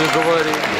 не говори.